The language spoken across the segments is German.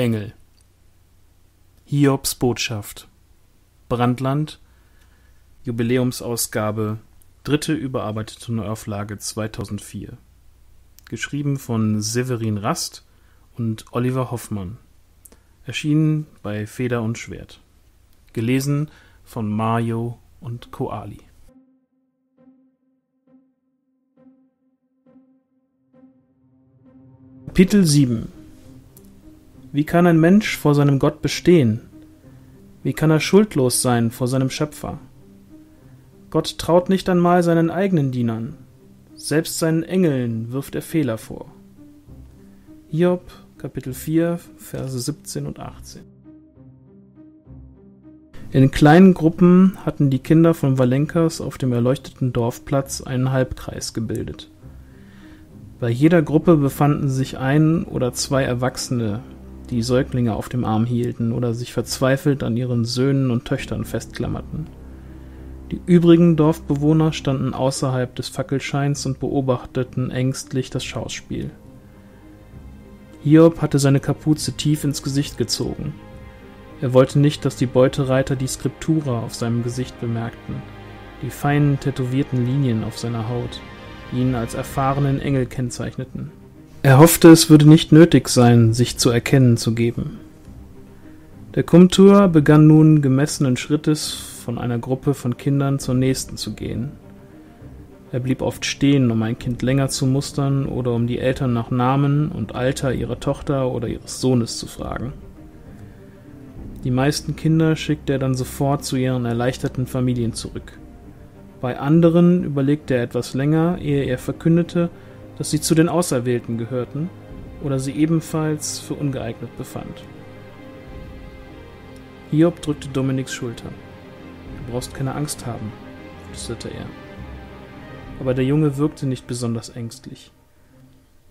Engel. Hiobs Botschaft. Brandland. Jubiläumsausgabe. Dritte überarbeitete Neuauflage 2004. Geschrieben von Severin Rast und Oliver Hoffmann. Erschienen bei Feder und Schwert. Gelesen von MarJo und Koali. Kapitel 7. Wie kann ein Mensch vor seinem Gott bestehen? Wie kann er schuldlos sein vor seinem Schöpfer? Gott traut nicht einmal seinen eigenen Dienern. Selbst seinen Engeln wirft er Fehler vor. Hiob, Kapitel 4, Verse 17 und 18. In kleinen Gruppen hatten die Kinder von Valenkas auf dem erleuchteten Dorfplatz einen Halbkreis gebildet. Bei jeder Gruppe befanden sich ein oder zwei Erwachsene, die Säuglinge auf dem Arm hielten oder sich verzweifelt an ihren Söhnen und Töchtern festklammerten. Die übrigen Dorfbewohner standen außerhalb des Fackelscheins und beobachteten ängstlich das Schauspiel. Hiob hatte seine Kapuze tief ins Gesicht gezogen. Er wollte nicht, dass die Beutereiter die Skriptura auf seinem Gesicht bemerkten, die feinen tätowierten Linien auf seiner Haut, die ihn als erfahrenen Engel kennzeichneten. Er hoffte, es würde nicht nötig sein, sich zu erkennen zu geben. Der Komtur begann nun gemessenen Schrittes von einer Gruppe von Kindern zur nächsten zu gehen. Er blieb oft stehen, um ein Kind länger zu mustern oder um die Eltern nach Namen und Alter ihrer Tochter oder ihres Sohnes zu fragen. Die meisten Kinder schickte er dann sofort zu ihren erleichterten Familien zurück. Bei anderen überlegte er etwas länger, ehe er verkündete, dass sie zu den Auserwählten gehörten oder sie ebenfalls für ungeeignet befand. Hiob drückte Dominiks Schulter. »Du brauchst keine Angst haben«, flüsterte er. Aber der Junge wirkte nicht besonders ängstlich.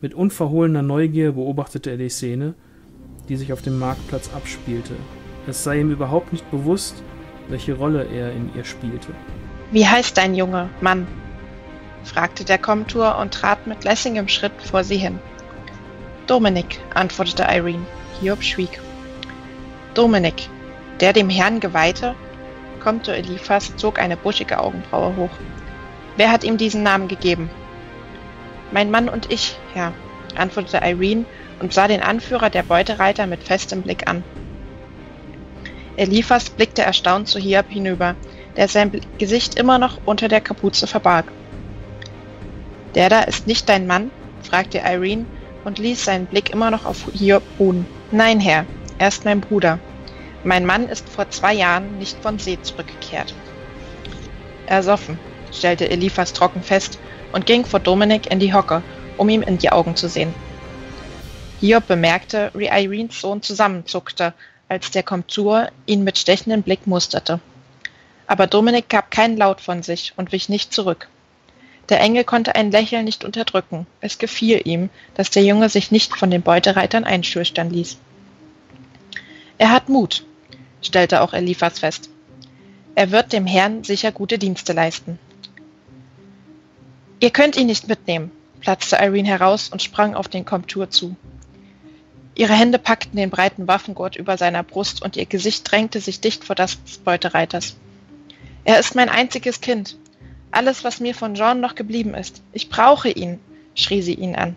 Mit unverhohlener Neugier beobachtete er die Szene, die sich auf dem Marktplatz abspielte. Es sei ihm überhaupt nicht bewusst, welche Rolle er in ihr spielte. »Wie heißt dein Junge, Mann?« fragte der Komtur und trat mit lässigem Schritt vor sie hin. »Dominik«, antwortete Irene. Hiob schwieg. »Dominik, der dem Herrn geweihte?« Komtur Eliphas zog eine buschige Augenbraue hoch. »Wer hat ihm diesen Namen gegeben?« »Mein Mann und ich, Herr«, antwortete Irene und sah den Anführer der Beutereiter mit festem Blick an. Eliphas blickte erstaunt zu Hiob hinüber, der sein Gesicht immer noch unter der Kapuze verbarg. »Der da ist nicht dein Mann?« fragte Irene und ließ seinen Blick immer noch auf Hiob ruhen. »Nein, Herr, er ist mein Bruder. Mein Mann ist vor 2 Jahren nicht von See zurückgekehrt.« »Ersoffen«, stellte Eliphas trocken fest und ging vor Dominik in die Hocke, um ihm in die Augen zu sehen. Hiob bemerkte, wie Irenes Sohn zusammenzuckte, als der Komtur ihn mit stechendem Blick musterte. Aber Dominik gab keinen Laut von sich und wich nicht zurück. Der Engel konnte ein Lächeln nicht unterdrücken. Es gefiel ihm, dass der Junge sich nicht von den Beutereitern einschüchtern ließ. »Er hat Mut«, stellte auch Eliphas fest. »Er wird dem Herrn sicher gute Dienste leisten.« »Ihr könnt ihn nicht mitnehmen«, platzte Irene heraus und sprang auf den Komtur zu. Ihre Hände packten den breiten Waffengurt über seiner Brust und ihr Gesicht drängte sich dicht vor das des Beutereiters. »Er ist mein einziges Kind. Alles, was mir von Jean noch geblieben ist. Ich brauche ihn«, schrie sie ihn an.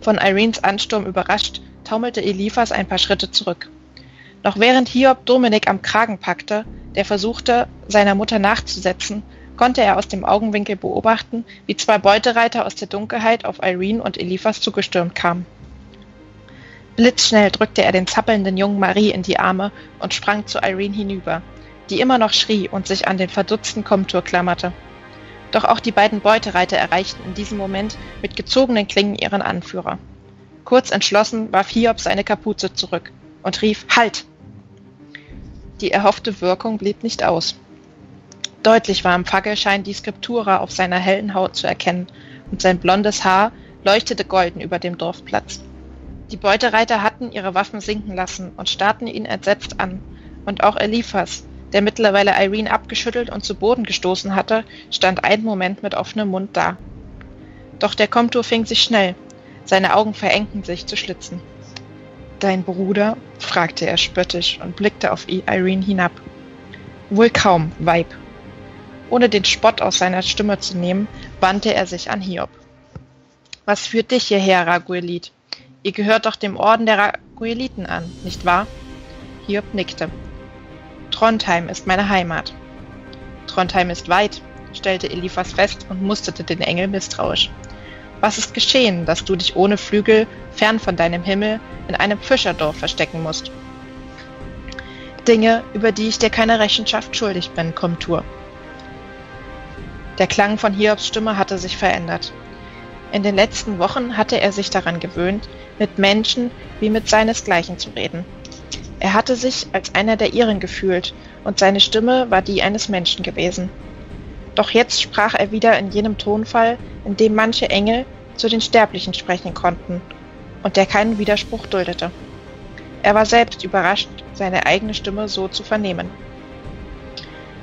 Von Irenes Ansturm überrascht, taumelte Eliphas ein paar Schritte zurück. Noch während Hiob Dominik am Kragen packte, der versuchte, seiner Mutter nachzusetzen, konnte er aus dem Augenwinkel beobachten, wie 2 Beutereiter aus der Dunkelheit auf Irene und Eliphas zugestürmt kamen. Blitzschnell drückte er den zappelnden jungen Marie in die Arme und sprang zu Irene hinüber, die immer noch schrie und sich an den verdutzten Komtur klammerte. Doch auch die beiden Beutereiter erreichten in diesem Moment mit gezogenen Klingen ihren Anführer. Kurz entschlossen warf Hiob seine Kapuze zurück und rief »Halt!« Die erhoffte Wirkung blieb nicht aus. Deutlich war im Fackelschein die Skriptura auf seiner hellen Haut zu erkennen und sein blondes Haar leuchtete golden über dem Dorfplatz. Die Beutereiter hatten ihre Waffen sinken lassen und starrten ihn entsetzt an, und auch Eliphas, der mittlerweile Irene abgeschüttelt und zu Boden gestoßen hatte, stand einen Moment mit offenem Mund da. Doch der Komtur fing sich schnell, seine Augen verengten sich zu Schlitzen. Dein Bruder?, fragte er spöttisch und blickte auf Irene hinab. Wohl kaum, Weib. Ohne den Spott aus seiner Stimme zu nehmen, wandte er sich an Hiob. Was führt dich hierher, Raguelit? Ihr gehört doch dem Orden der Ragueliten an, nicht wahr? Hiob nickte. Trondheim ist meine Heimat. Trondheim ist weit, stellte Eliphas fest und musterte den Engel misstrauisch. Was ist geschehen, dass du dich ohne Flügel, fern von deinem Himmel, in einem Fischerdorf verstecken musst? Dinge, über die ich dir keine Rechenschaft schuldig bin, Komtur. Der Klang von Hiobs Stimme hatte sich verändert. In den letzten Wochen hatte er sich daran gewöhnt, mit Menschen wie mit seinesgleichen zu reden. Er hatte sich als einer der ihren gefühlt, und seine Stimme war die eines Menschen gewesen. Doch jetzt sprach er wieder in jenem Tonfall, in dem manche Engel zu den Sterblichen sprechen konnten und der keinen Widerspruch duldete. Er war selbst überrascht, seine eigene Stimme so zu vernehmen.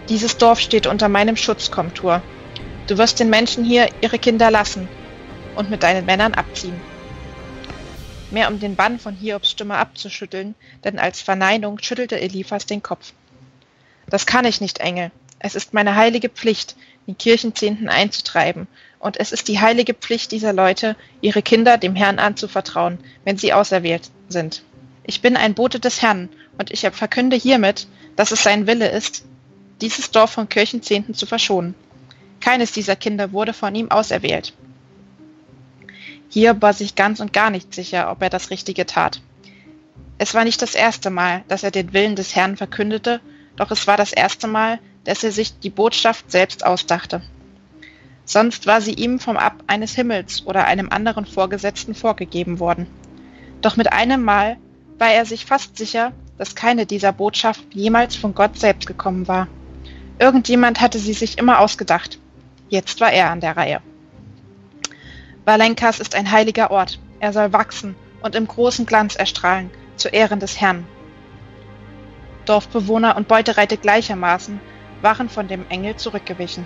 Dieses Dorf steht unter meinem Schutz, Komtur. Du wirst den Menschen hier ihre Kinder lassen und mit deinen Männern abziehen. Mehr um den Bann von Hiobs Stimme abzuschütteln, denn als Verneinung schüttelte Eliphas den Kopf. Das kann ich nicht, Engel. Es ist meine heilige Pflicht, den Kirchenzehnten einzutreiben, und es ist die heilige Pflicht dieser Leute, ihre Kinder dem Herrn anzuvertrauen, wenn sie auserwählt sind. Ich bin ein Bote des Herrn, und ich verkünde hiermit, dass es sein Wille ist, dieses Dorf von Kirchenzehnten zu verschonen. Keines dieser Kinder wurde von ihm auserwählt. Hier war sich ganz und gar nicht sicher, ob er das Richtige tat. Es war nicht das erste Mal, dass er den Willen des Herrn verkündete, doch es war das erste Mal, dass er sich die Botschaft selbst ausdachte. Sonst war sie ihm vom Abt eines Himmels oder einem anderen Vorgesetzten vorgegeben worden. Doch mit einem Mal war er sich fast sicher, dass keine dieser Botschaften jemals von Gott selbst gekommen war. Irgendjemand hatte sie sich immer ausgedacht. Jetzt war er an der Reihe. Valenkas ist ein heiliger Ort. Er soll wachsen und im großen Glanz erstrahlen, zu Ehren des Herrn. Dorfbewohner und Beutereiter gleichermaßen waren von dem Engel zurückgewichen.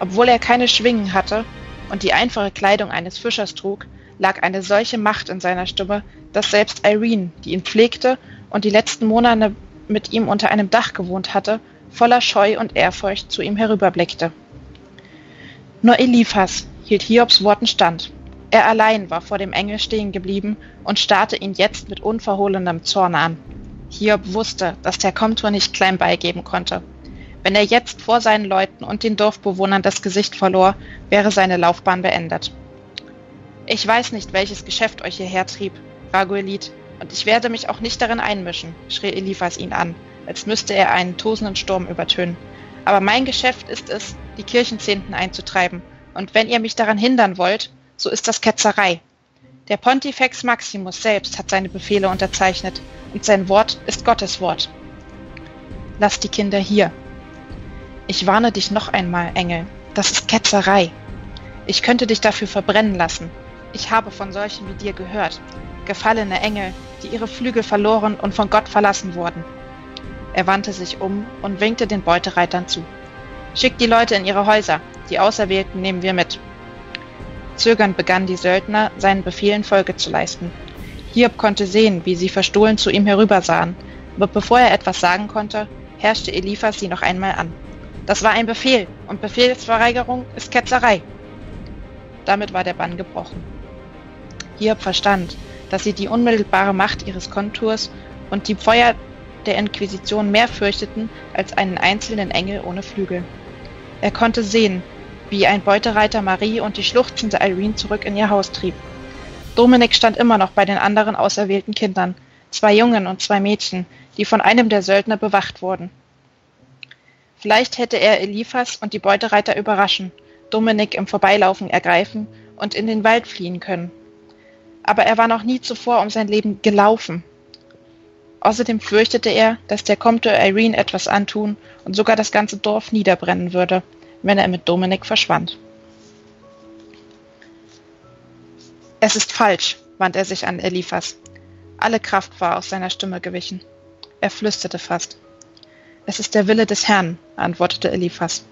Obwohl er keine Schwingen hatte und die einfache Kleidung eines Fischers trug, lag eine solche Macht in seiner Stimme, dass selbst Irene, die ihn pflegte und die letzten Monate mit ihm unter einem Dach gewohnt hatte, voller Scheu und Ehrfurcht zu ihm herüberblickte. Nur Eliphas hielt Hiobs Worten stand. Er allein war vor dem Engel stehen geblieben und starrte ihn jetzt mit unverhohlenem Zorn an. Hiob wusste, dass der Komtur nicht klein beigeben konnte. Wenn er jetzt vor seinen Leuten und den Dorfbewohnern das Gesicht verlor, wäre seine Laufbahn beendet. Ich weiß nicht, welches Geschäft euch hierher trieb, Raguelit, und ich werde mich auch nicht darin einmischen, schrie Eliphas ihn an, als müsste er einen tosenden Sturm übertönen. Aber mein Geschäft ist es, die Kirchenzehnten einzutreiben, und wenn ihr mich daran hindern wollt, so ist das Ketzerei. Der Pontifex Maximus selbst hat seine Befehle unterzeichnet, und sein Wort ist Gottes Wort. Lass die Kinder hier. Ich warne dich noch einmal, Engel. Das ist Ketzerei. Ich könnte dich dafür verbrennen lassen. Ich habe von solchen wie dir gehört. Gefallene Engel, die ihre Flügel verloren und von Gott verlassen wurden. Er wandte sich um und winkte den Beutereitern zu. Schickt die Leute in ihre Häuser. Die Auserwählten nehmen wir mit. Zögernd begannen die Söldner, seinen Befehlen Folge zu leisten. Hiob konnte sehen, wie sie verstohlen zu ihm herübersahen. Aber bevor er etwas sagen konnte, herrschte Eliphas sie noch einmal an. Das war ein Befehl, und Befehlsverweigerung ist Ketzerei. Damit war der Bann gebrochen. Hiob verstand, dass sie die unmittelbare Macht ihres Konturs und die Feuer der Inquisition mehr fürchteten als einen einzelnen Engel ohne Flügel. Er konnte sehen, wie ein Beutereiter Marie und die schluchzende Irene zurück in ihr Haus trieb. Dominik stand immer noch bei den anderen auserwählten Kindern, 2 Jungen und 2 Mädchen, die von einem der Söldner bewacht wurden. Vielleicht hätte er Eliphas und die Beutereiter überraschen, Dominik im Vorbeilaufen ergreifen und in den Wald fliehen können. Aber er war noch nie zuvor um sein Leben gelaufen. Außerdem fürchtete er, dass der Komte Irene etwas antun und sogar das ganze Dorf niederbrennen würde, wenn er mit Dominik verschwand. Es ist falsch, wandte er sich an Eliphas. Alle Kraft war aus seiner Stimme gewichen. Er flüsterte fast. Es ist der Wille des Herrn, antwortete Eliphas.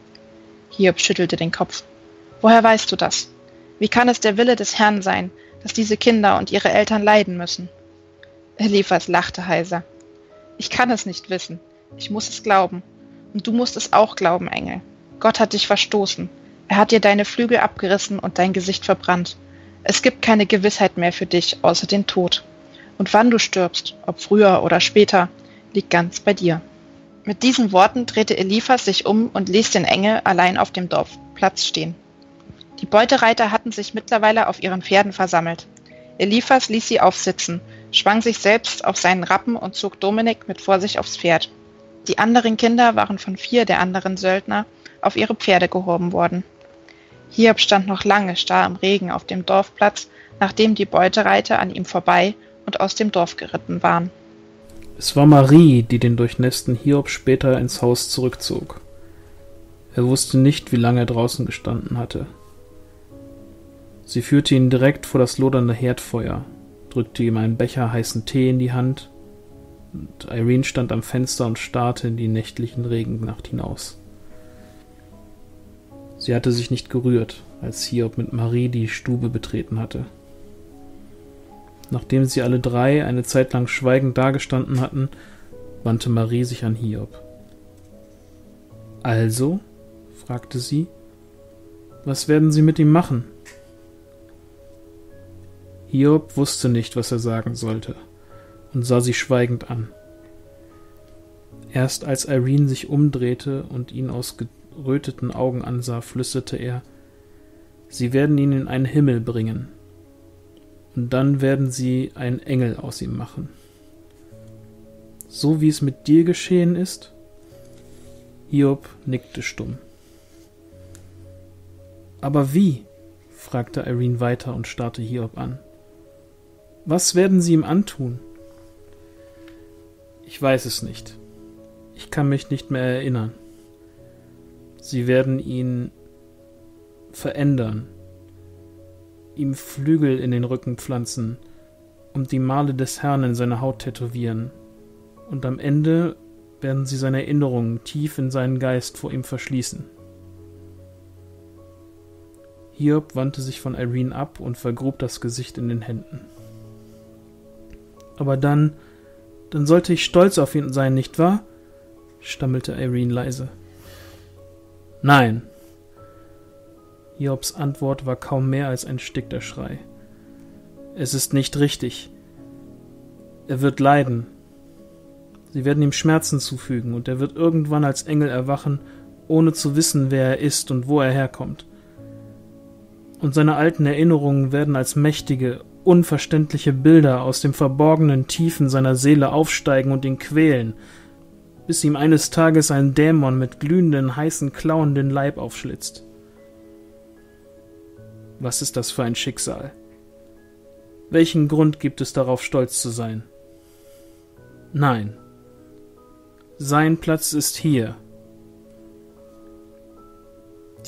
Hiob schüttelte den Kopf. Woher weißt du das? Wie kann es der Wille des Herrn sein, dass diese Kinder und ihre Eltern leiden müssen? Eliphas lachte heiser. Ich kann es nicht wissen. Ich muss es glauben. Und du musst es auch glauben, Engel. Gott hat dich verstoßen. Er hat dir deine Flügel abgerissen und dein Gesicht verbrannt. Es gibt keine Gewissheit mehr für dich, außer den Tod. Und wann du stirbst, ob früher oder später, liegt ganz bei dir. Mit diesen Worten drehte Eliphas sich um und ließ den Engel allein auf dem Dorfplatz stehen. Die Beutereiter hatten sich mittlerweile auf ihren Pferden versammelt. Eliphas ließ sie aufsitzen, schwang sich selbst auf seinen Rappen und zog Dominik mit Vorsicht aufs Pferd. Die anderen Kinder waren von 4 der anderen Söldner auf ihre Pferde gehoben worden. Hiob stand noch lange starr im Regen auf dem Dorfplatz, nachdem die Beutereiter an ihm vorbei und aus dem Dorf geritten waren. Es war Marie, die den durchnässten Hiob später ins Haus zurückzog. Er wusste nicht, wie lange er draußen gestanden hatte. Sie führte ihn direkt vor das lodernde Herdfeuer, drückte ihm einen Becher heißen Tee in die Hand, und Irene stand am Fenster und starrte in die nächtlichen Regennacht hinaus. Sie hatte sich nicht gerührt, als Hiob mit Marie die Stube betreten hatte. Nachdem sie alle 3 eine Zeit lang schweigend dagestanden hatten, wandte Marie sich an Hiob. »Also?« fragte sie. »Was werden Sie mit ihm machen?« Hiob wusste nicht, was er sagen sollte, und sah sie schweigend an. Erst als Irene sich umdrehte und ihn aus geröteten Augen ansah, flüsterte er, »Sie werden ihn in einen Himmel bringen, und dann werden sie einen Engel aus ihm machen. So wie es mit dir geschehen ist?« Hiob nickte stumm. »Aber wie?« fragte Irene weiter und starrte Hiob an. »Was werden Sie ihm antun?« »Ich weiß es nicht. Ich kann mich nicht mehr erinnern. Sie werden ihn verändern, ihm Flügel in den Rücken pflanzen und die Male des Herrn in seine Haut tätowieren. Und am Ende werden sie seine Erinnerungen tief in seinen Geist vor ihm verschließen.« Hiob wandte sich von Irene ab und vergrub das Gesicht in den Händen. »Aber dann sollte ich stolz auf ihn sein, nicht wahr?« stammelte Irene leise. »Nein.« Hiobs Antwort war kaum mehr als ein erstickter Schrei. »Es ist nicht richtig. Er wird leiden. Sie werden ihm Schmerzen zufügen, und er wird irgendwann als Engel erwachen, ohne zu wissen, wer er ist und wo er herkommt. Und seine alten Erinnerungen werden als mächtige, unverständliche Bilder aus den verborgenen Tiefen seiner Seele aufsteigen und ihn quälen, bis ihm eines Tages ein Dämon mit glühenden, heißen Klauen den Leib aufschlitzt. Was ist das für ein Schicksal? Welchen Grund gibt es darauf, stolz zu sein? Nein. Sein Platz ist hier.«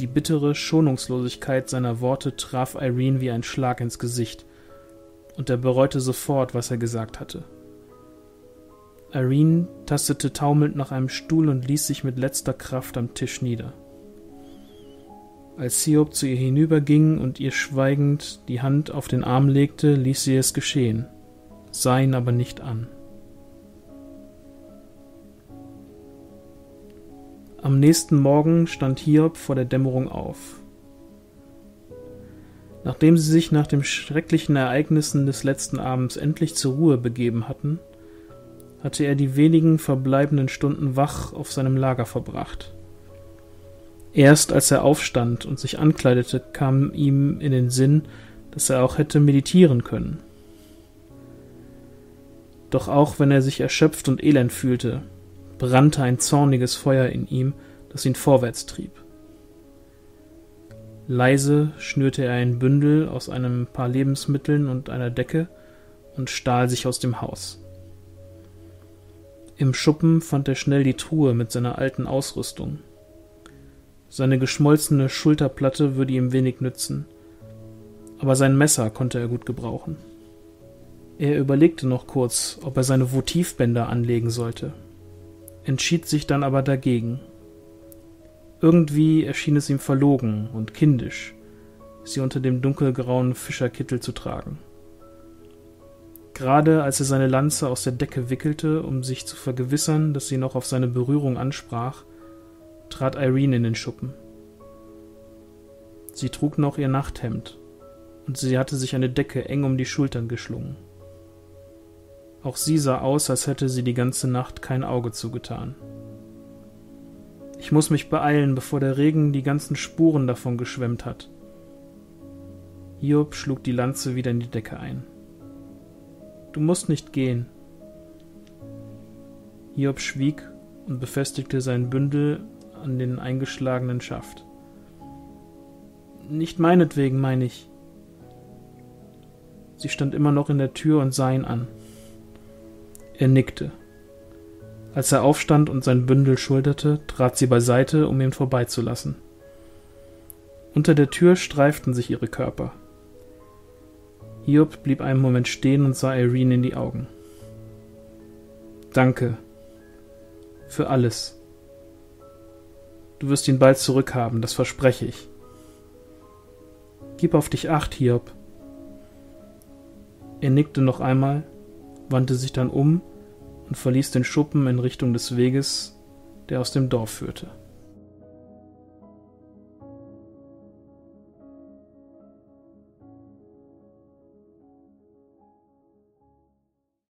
Die bittere Schonungslosigkeit seiner Worte traf Irene wie ein Schlag ins Gesicht, und er bereute sofort, was er gesagt hatte. Irene tastete taumelnd nach einem Stuhl und ließ sich mit letzter Kraft am Tisch nieder. Als Hiob zu ihr hinüberging und ihr schweigend die Hand auf den Arm legte, ließ sie es geschehen, sah ihn aber nicht an. Am nächsten Morgen stand Hiob vor der Dämmerung auf. Nachdem sie sich nach den schrecklichen Ereignissen des letzten Abends endlich zur Ruhe begeben hatten, hatte er die wenigen verbleibenden Stunden wach auf seinem Lager verbracht. Erst als er aufstand und sich ankleidete, kam ihm in den Sinn, dass er auch hätte meditieren können. Doch auch wenn er sich erschöpft und elend fühlte, brannte ein zorniges Feuer in ihm, das ihn vorwärts trieb. Leise schnürte er ein Bündel aus einem paar Lebensmitteln und einer Decke und stahl sich aus dem Haus. Im Schuppen fand er schnell die Truhe mit seiner alten Ausrüstung. Seine geschmolzene Schulterplatte würde ihm wenig nützen, aber sein Messer konnte er gut gebrauchen. Er überlegte noch kurz, ob er seine Votivbänder anlegen sollte, entschied sich dann aber dagegen. Irgendwie erschien es ihm verlogen und kindisch, sie unter dem dunkelgrauen Fischerkittel zu tragen. Gerade als er seine Lanze aus der Decke wickelte, um sich zu vergewissern, dass sie noch auf seine Berührung ansprach, trat Irene in den Schuppen. Sie trug noch ihr Nachthemd, und sie hatte sich eine Decke eng um die Schultern geschlungen. Auch sie sah aus, als hätte sie die ganze Nacht kein Auge zugetan. Ich muss mich beeilen, bevor der Regen die ganzen Spuren davon geschwemmt hat. Hiob schlug die Lanze wieder in die Decke ein. Du musst nicht gehen. Hiob schwieg und befestigte sein Bündel an den eingeschlagenen Schaft. Nicht meinetwegen, meine ich. Sie stand immer noch in der Tür und sah ihn an. Er nickte. Als er aufstand und sein Bündel schulterte, trat sie beiseite, um ihn vorbeizulassen. Unter der Tür streiften sich ihre Körper. Hiob blieb einen Moment stehen und sah Irene in die Augen. Danke. Für alles. Du wirst ihn bald zurückhaben, das verspreche ich. Gib auf dich acht, Hiob. Er nickte noch einmal, wandte sich dann um und verließ den Schuppen in Richtung des Weges, der aus dem Dorf führte.